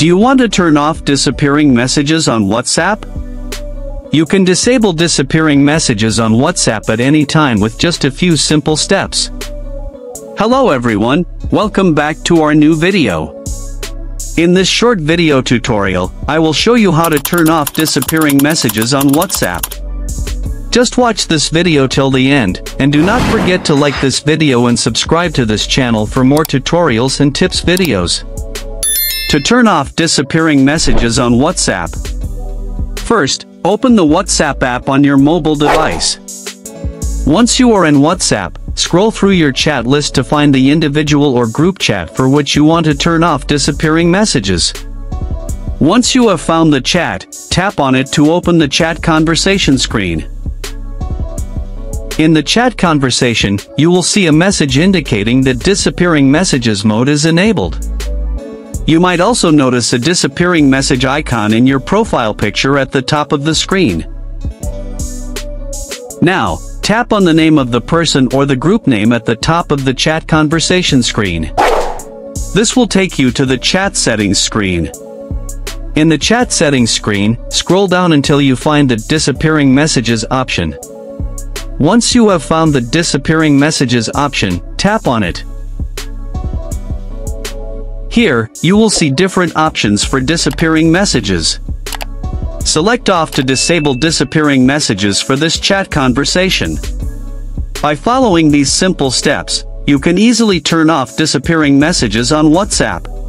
Do you want to turn off disappearing messages on WhatsApp? You can disable disappearing messages on WhatsApp at any time with just a few simple steps. Hello everyone, welcome back to our new video. In this short video tutorial, I will show you how to turn off disappearing messages on WhatsApp. Just watch this video till the end, and do not forget to like this video and subscribe to this channel for more tutorials and tips videos. To turn off disappearing messages on WhatsApp. First, open the WhatsApp app on your mobile device. Once you are in WhatsApp, scroll through your chat list to find the individual or group chat for which you want to turn off disappearing messages. Once you have found the chat, tap on it to open the chat conversation screen. In the chat conversation, you will see a message indicating that disappearing messages mode is enabled. You might also notice a disappearing message icon in your profile picture at the top of the screen. Now, tap on the name of the person or the group name at the top of the chat conversation screen. This will take you to the chat settings screen. In the chat settings screen, scroll down until you find the disappearing messages option. Once you have found the disappearing messages option, tap on it. Here, you will see different options for disappearing messages. Select off to disable disappearing messages for this chat conversation. By following these simple steps, you can easily turn off disappearing messages on WhatsApp.